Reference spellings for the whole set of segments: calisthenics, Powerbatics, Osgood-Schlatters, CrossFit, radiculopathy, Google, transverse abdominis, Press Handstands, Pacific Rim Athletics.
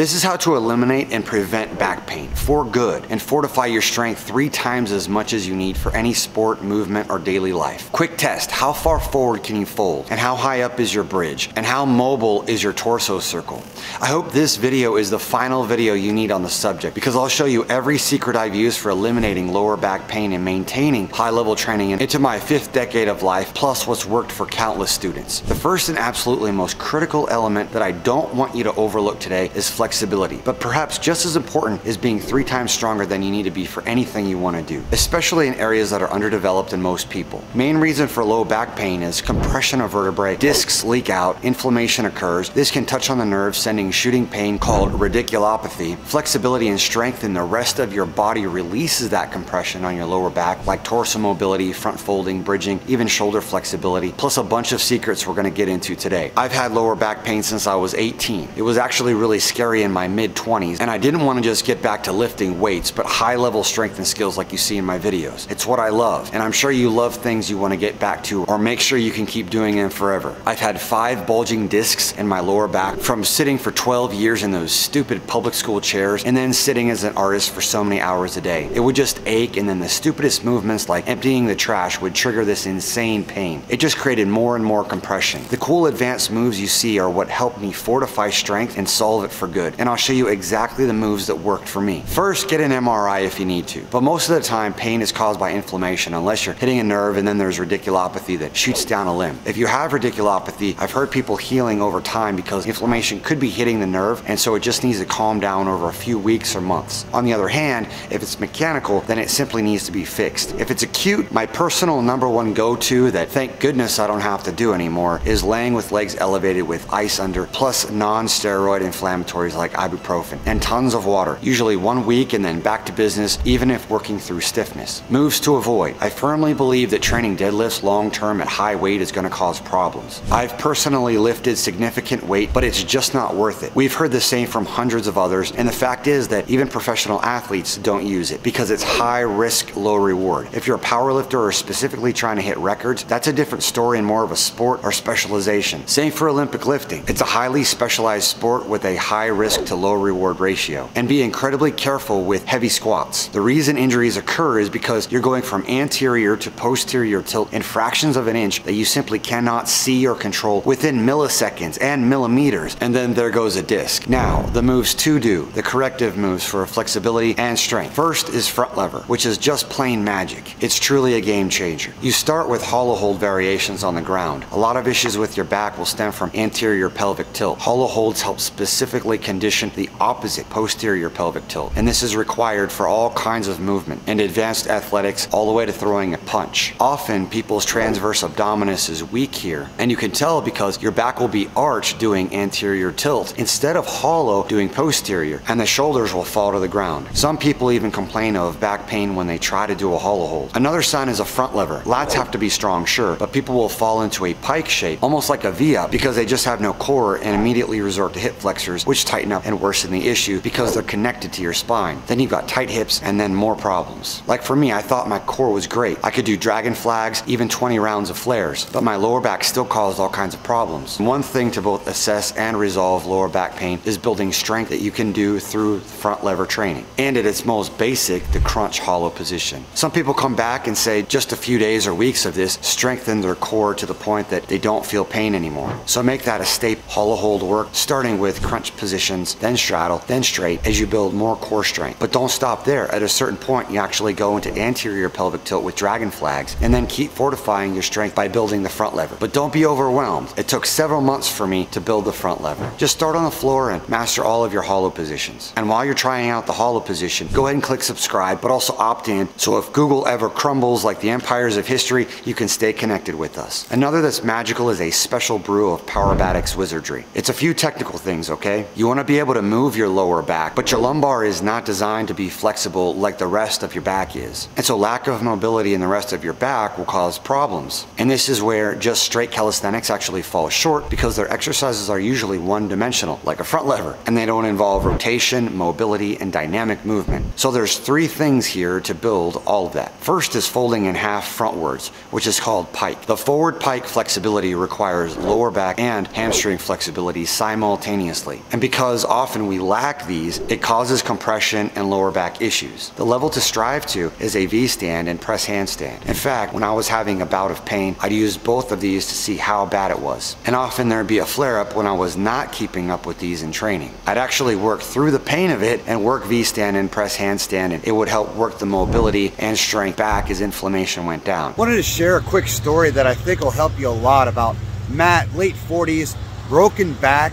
This is how to eliminate and prevent back pain for good and fortify your strength 3 times as much as you need for any sport, movement, or daily life. Quick test, how far forward can you fold? And how high up is your bridge? And how mobile is your torso circle? I hope this video is the final video you need on the subject because I'll show you every secret I've used for eliminating lower back pain and maintaining high-level training into my 5th decade of life, plus what's worked for countless students. The first and absolutely most critical element that I don't want you to overlook today is flexibility, but perhaps just as important is being 3 times stronger than you need to be for anything you want to do, especially in areas that are underdeveloped in most people. Main reason for low back pain is compression of vertebrae, discs leak out, inflammation occurs. This can touch on the nerves, sending shooting pain called radiculopathy. Flexibility and strength in the rest of your body releases that compression on your lower back, like torso mobility, front folding, bridging, even shoulder flexibility, plus a bunch of secrets we're going to get into today. I've had lower back pain since I was 18. It was actually really scary in my mid-20s, and I didn't want to just get back to lifting weights, but high-level strength and skills like you see in my videos. It's what I love, and I'm sure you love things you want to get back to or make sure you can keep doing them forever. I've had 5 bulging discs in my lower back from sitting for 12 years in those stupid public school chairs and then sitting as an artist for so many hours a day. It would just ache, and then the stupidest movements like emptying the trash would trigger this insane pain. It just created more and more compression. The cool advanced moves you see are what helped me fortify strength and solve it for good. And I'll show you exactly the moves that worked for me. First, get an MRI if you need to. But most of the time, pain is caused by inflammation unless you're hitting a nerve, and then there's radiculopathy that shoots down a limb. If you have radiculopathy, I've heard people healing over time because inflammation could be hitting the nerve, and so it just needs to calm down over a few weeks or months. On the other hand, if it's mechanical, then it simply needs to be fixed. If it's acute, my personal #1 go-to that thank goodness I don't have to do anymore is laying with legs elevated with ice under, plus non-steroid inflammatories like ibuprofen and tons of water, usually 1 week and then back to business, even if working through stiffness. Moves to avoid. I firmly believe that training deadlifts long term at high weight is going to cause problems. I've personally lifted significant weight, but it's just not worth it. We've heard the same from hundreds of others, and the fact is that even professional athletes don't use it because it's high risk, low reward. If you're a powerlifter or specifically trying to hit records, that's a different story and more of a sport or specialization. Same for Olympic lifting. It's a highly specialized sport with a high risk to low reward ratio. And be incredibly careful with heavy squats. The reason injuries occur is because you're going from anterior to posterior tilt in fractions of an inch that you simply cannot see or control within milliseconds and millimeters, and then there goes a disc. Now, the moves to do, the corrective moves for flexibility and strength. First is front lever, which is just plain magic. It's truly a game changer. You start with hollow hold variations on the ground. A lot of issues with your back will stem from anterior pelvic tilt. Hollow holds help specifically condition the opposite, posterior pelvic tilt, and this is required for all kinds of movement and advanced athletics, all the way to throwing a punch. Often people's transverse abdominis is weak here, and you can tell because your back will be arched doing anterior tilt instead of hollow doing posterior, and the shoulders will fall to the ground. Some people even complain of back pain when they try to do a hollow hold. Another sign is a front lever. Lats have to be strong, sure, but people will fall into a pike shape, almost like a V-up, because they just have no core and immediately resort to hip flexors, which tighten up and worsen the issue because they're connected to your spine. Then you've got tight hips and then more problems. Like for me, I thought my core was great. I could do dragon flags, even 20 rounds of flares, but my lower back still caused all kinds of problems. One thing to both assess and resolve lower back pain is building strength that you can do through front lever training. And at its most basic, the crunch hollow position. Some people come back and say just a few days or weeks of this strengthened their core to the point that they don't feel pain anymore. So make that a staple. Hollow hold work, starting with crunch position, then straddle, then straight, as you build more core strength. But don't stop there. At a certain point, you actually go into anterior pelvic tilt with dragon flags, and then keep fortifying your strength by building the front lever. But don't be overwhelmed. It took several months for me to build the front lever. Just start on the floor and master all of your hollow positions. And while you're trying out the hollow position, go ahead and click subscribe, but also opt in, so if Google ever crumbles like the empires of history, you can stay connected with us. Another that's magical is a special brew of Powerbatics wizardry. It's a few technical things, okay? You want to be able to move your lower back, but your lumbar is not designed to be flexible like the rest of your back is. And so lack of mobility in the rest of your back will cause problems. And this is where just straight calisthenics actually falls short, because their exercises are usually one-dimensional, like a front lever, and they don't involve rotation, mobility, and dynamic movement. So there's 3 things here to build all of that. First is folding in half frontwards, which is called pike. The forward pike flexibility requires lower back and hamstring flexibility simultaneously. And because because often we lack these, it causes compression and lower back issues. The level to strive to is a V-stand and press handstand. In fact, when I was having a bout of pain, I'd use both of these to see how bad it was. And often there'd be a flare-up when I was not keeping up with these in training. I'd actually work through the pain of it and work V-stand and press handstand, and it would help work the mobility and strength back as inflammation went down. I wanted to share a quick story that I think will help you a lot about Matt, late 40s, broken back,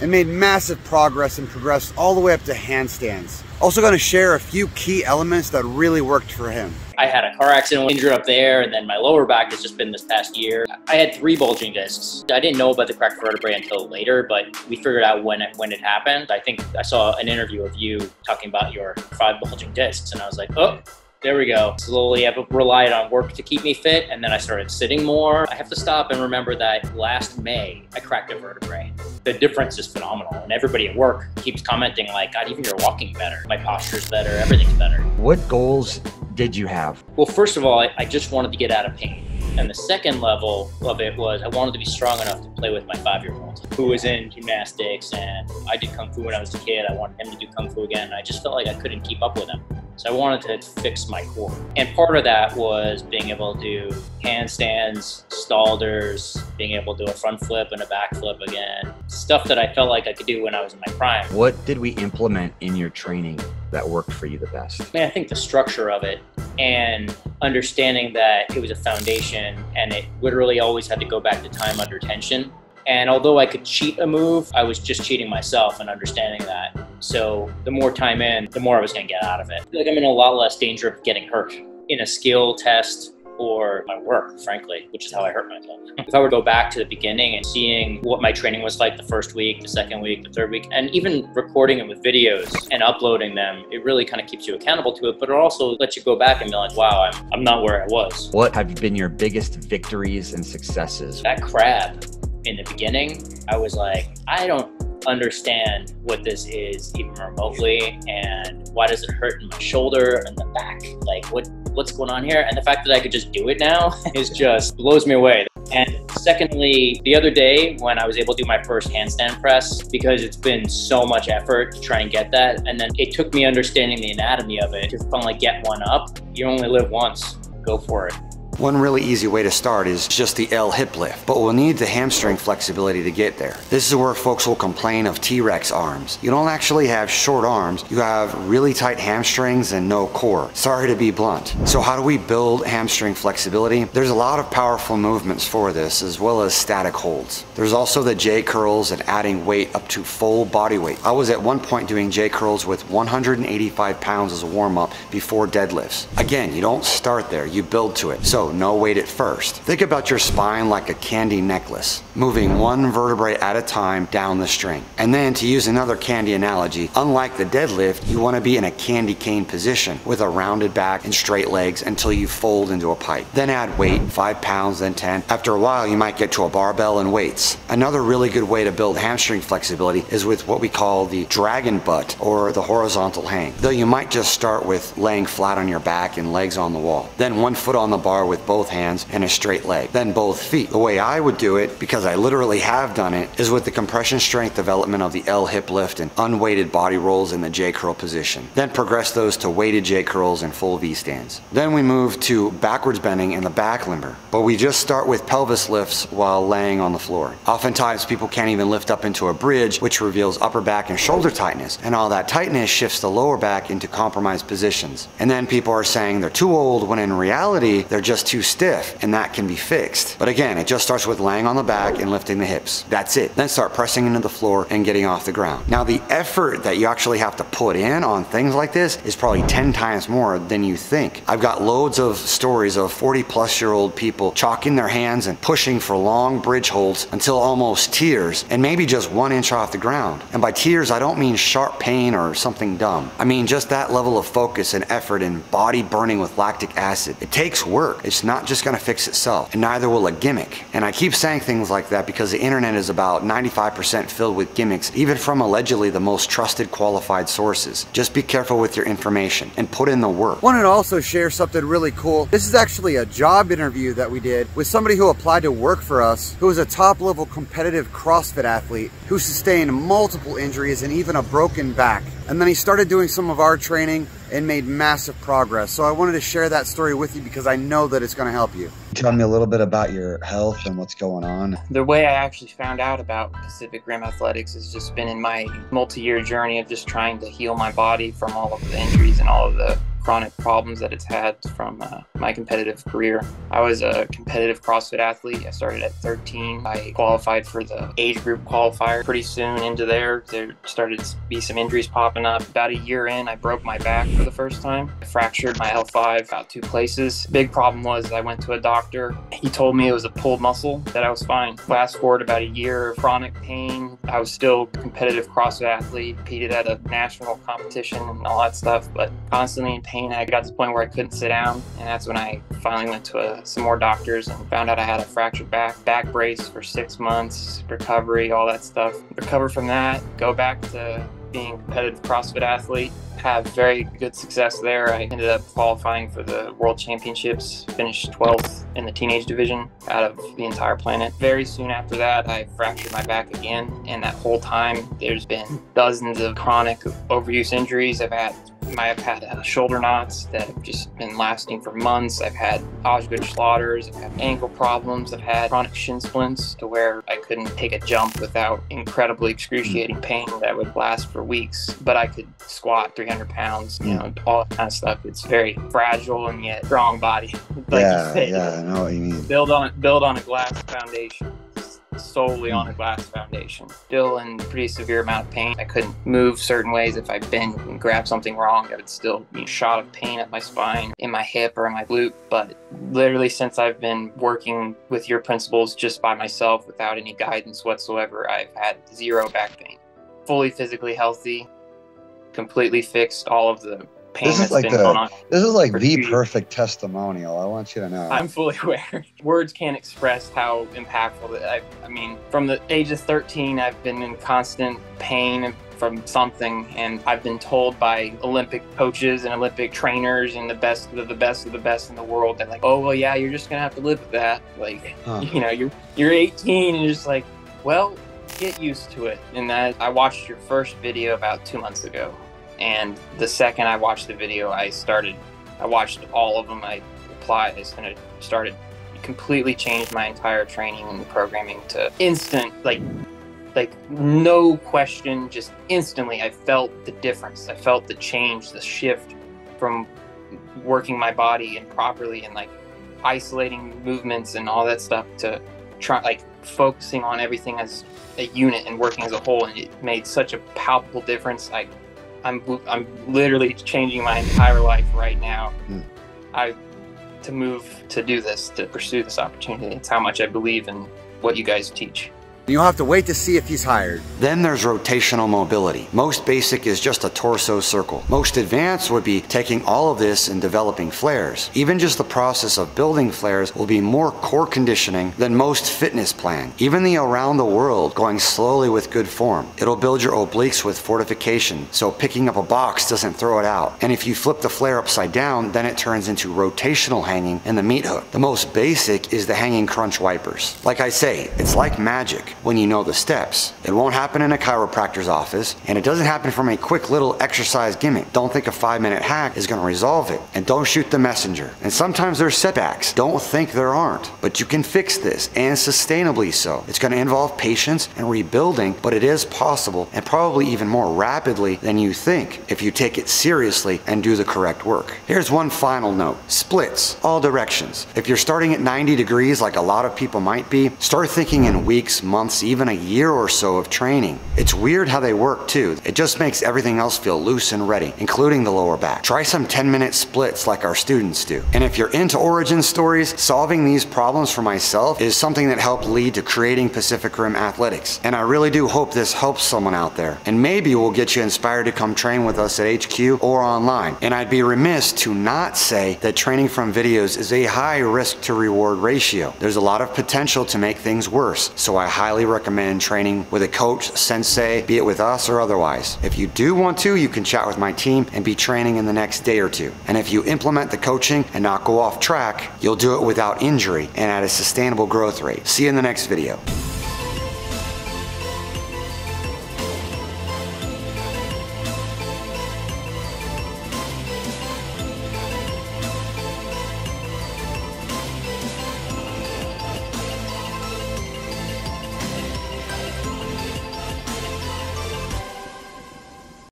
and made massive progress and progressed all the way up to handstands. Also gonna share a few key elements that really worked for him. I had a car accident injury up there, and then my lower back has just been this past year. I had 3 bulging discs. I didn't know about the cracked vertebrae until later, but we figured out when it happened. I think I saw an interview of you talking about your 5 bulging discs, and I was like, oh, there we go. Slowly I've relied on work to keep me fit, and then I started sitting more. I have to stop and remember that last May, I cracked a vertebrae. The difference is phenomenal, and everybody at work keeps commenting like, God, even you're walking better. My posture's better, everything's better. What goals did you have? Well, first of all, I just wanted to get out of pain. And the second level of it was I wanted to be strong enough to play with my 5-year-old who was in gymnastics, and I did Kung Fu when I was a kid. I wanted him to do Kung Fu again, and I just felt like I couldn't keep up with him. So I wanted to fix my core. And part of that was being able to do handstands, Schlatters, being able to do a front flip and a back flip again. Stuff that I felt like I could do when I was in my prime. What did we implement in your training that worked for you the best? Man, I think the structure of it and understanding that it was a foundation, and it literally always had to go back to time under tension. And although I could cheat a move, I was just cheating myself and understanding that. So the more time in, the more I was gonna get out of it. I feel like I'm in a lot less danger of getting hurt in a skill test or my work, frankly, which is how I hurt myself. If I were to go back to the beginning and seeing what my training was like the first week, the second week, the third week, and even recording it with videos and uploading them, it really kind of keeps you accountable to it, but it also lets you go back and be like, wow, I'm not where I was. What have been your biggest victories and successes? That crab. In the beginning, I was like, I don't understand what this is even remotely, and why does it hurt in my shoulder and the back? Like, what's going on here? And the fact that I could just do it now is just blows me away. And secondly, the other day when I was able to do my first handstand press, because it's been so much effort to try and get that, and then it took me understanding the anatomy of it to finally get one up. You only live once, go for it. One really easy way to start is just the L hip lift, but we'll need the hamstring flexibility to get there. This is where folks will complain of T-Rex arms. You don't actually have short arms, you have really tight hamstrings and no core. Sorry to be blunt. So how do we build hamstring flexibility? There's a lot of powerful movements for this, as well as static holds. There's also the J curls and adding weight up to full body weight. I was at one point doing J curls with 185 pounds as a warm-up before deadlifts. Again, you don't start there, you build to it. So no weight at first. Think about your spine like a candy necklace, moving one vertebrae at a time down the string. And then, to use another candy analogy, unlike the deadlift, you want to be in a candy cane position with a rounded back and straight legs until you fold into a pipe. Then add weight, 5 pounds, then 10. After a while, you might get to a barbell and weights. Another really good way to build hamstring flexibility is with what we call the dragon butt or the horizontal hang, though you might just start with laying flat on your back and legs on the wall. Then 1 foot on the bar with both hands and a straight leg, then both feet. The way I would do it, because I literally have done it, is with the compression strength development of the L hip lift and unweighted body rolls in the J curl position. Then progress those to weighted J curls and full V stands. Then we move to backwards bending in the back limber, but we just start with pelvis lifts while laying on the floor. Oftentimes people can't even lift up into a bridge, which reveals upper back and shoulder tightness, and all that tightness shifts the lower back into compromised positions. And then people are saying they're too old, when in reality they're just too stiff, and that can be fixed. But again, it just starts with laying on the back and lifting the hips. That's it. Then start pressing into the floor and getting off the ground. Now, the effort that you actually have to put in on things like this is probably 10 times more than you think. I've got loads of stories of 40-plus-year-old people chalking their hands and pushing for long bridge holds until almost tears, and maybe just 1 inch off the ground. And by tears, I don't mean sharp pain or something dumb. I mean just that level of focus and effort and body burning with lactic acid. It takes work. It's It's not just gonna fix itself, and neither will a gimmick. And I keep saying things like that because the internet is about 95% filled with gimmicks, even from allegedly the most trusted, qualified sources. Just be careful with your information and put in the work. Wanted to also share something really cool. This is actually a job interview that we did with somebody who applied to work for us, who was a top-level competitive CrossFit athlete who sustained multiple injuries and even a broken back. And then he started doing some of our training and made massive progress. So I wanted to share that story with you because I know that it's going to help you. Tell me a little bit about your health and what's going on. The way I actually found out about Pacific Rim Athletics has just been in my multi-year journey of just trying to heal my body from all of the injuries and all of the chronic problems that it's had from my competitive career. I was a competitive CrossFit athlete. I started at 13. I qualified for the age group qualifier. Pretty soon into there started to be some injuries popping up. About a year in, I broke my back for the first time. I fractured my L5 about 2 places. Big problem was I went to a doctor. He told me it was a pulled muscle, that I was fine. Fast forward about a year of chronic pain. I was still a competitive CrossFit athlete, competed at a national competition and all that stuff, but constantly in pain. I got to the point where I couldn't sit down, and that's when I finally went to some more doctors and found out I had a fractured back brace for 6 months, recovery, all that stuff. Recover from that, go back to being a competitive CrossFit athlete, have very good success there. I ended up qualifying for the World Championships, finished 12th in the teenage division out of the entire planet. Very soon after that, I fractured my back again, and that whole time, there's been dozens of chronic overuse injuries. I've had shoulder knots that have just been lasting for months. I've had Osgood-Schlatters, I've had ankle problems, I've had chronic shin splints to where I couldn't take a jump without incredibly excruciating pain that would last for weeks, but I could squat 300 pounds, you know, all that kind of stuff. It's very fragile and yet strong body. Like you said, I know what you mean. Build on a glass foundation. Solely on a glass foundation. Still in pretty severe amount of pain. I couldn't move certain ways. If I bent and grabbed something wrong, I would still be shot of pain at my spine, in my hip, or in my glute. But literally since I've been working with your principles just by myself without any guidance whatsoever, I've had 0 back pain. Fully physically healthy, completely fixed all of the pain this is like the perfect testimonial. I want you to know. I'm fully aware. Words can't express how impactful that I mean, from the age of 13, I've been in constant pain from something, and I've been told by Olympic coaches and Olympic trainers and the best of the best of the best in the world that, like, oh, well, yeah, you're just going to have to live with that. Like, you know, you're 18 and you're just like, well, get used to it. And that, I watched your first video about 2 months ago. And the second I watched the video, I watched all of them, I applied, and it started, completely changed my entire training and programming to instant, like no question, just instantly I felt the difference. I felt the change, the shift from working my body improperly and like isolating movements and all that stuff to try, like focusing on everything as a unit and working as a whole. And it made such a palpable difference. I'm literally changing my entire life right now. To move, to do this, to pursue this opportunity. It's how much I believe in what you guys teach. You'll have to wait to see if he's hired. Then there's rotational mobility. Most basic is just a torso circle. Most advanced would be taking all of this and developing flares. Even just the process of building flares will be more core conditioning than most fitness plan. Even the around the world going slowly with good form. It'll build your obliques with fortification, so picking up a box doesn't throw it out. And if you flip the flare upside down, then it turns into rotational hanging and the meat hook. The most basic is the hanging crunch wipers. Like I say, it's like magic. When you know the steps. It won't happen in a chiropractor's office, and it doesn't happen from a quick little exercise gimmick. Don't think a 5-minute hack is gonna resolve it, and don't shoot the messenger. And sometimes there's setbacks. Don't think there aren't, but you can fix this, and sustainably so. It's gonna involve patience and rebuilding, but it is possible, and probably even more rapidly than you think if you take it seriously and do the correct work. Here's one final note. Splits, all directions. If you're starting at 90 degrees like a lot of people might be, start thinking in weeks, months, months, even a year or so of training. It's weird how they work too. It just makes everything else feel loose and ready, including the lower back. Try some 10-minute splits like our students do. And if you're into origin stories, solving these problems for myself is something that helped lead to creating Pacific Rim Athletics. And I really do hope this helps someone out there. And maybe we'll get you inspired to come train with us at HQ or online. And I'd be remiss to not say that training from videos is a high risk to reward ratio. There's a lot of potential to make things worse, so I highly recommend training with a coach, sensei, be it with us or otherwise. If you do want to, you can chat with my team and be training in the next day or two. And if you implement the coaching and not go off track, you'll do it without injury and at a sustainable growth rate. See you in the next video.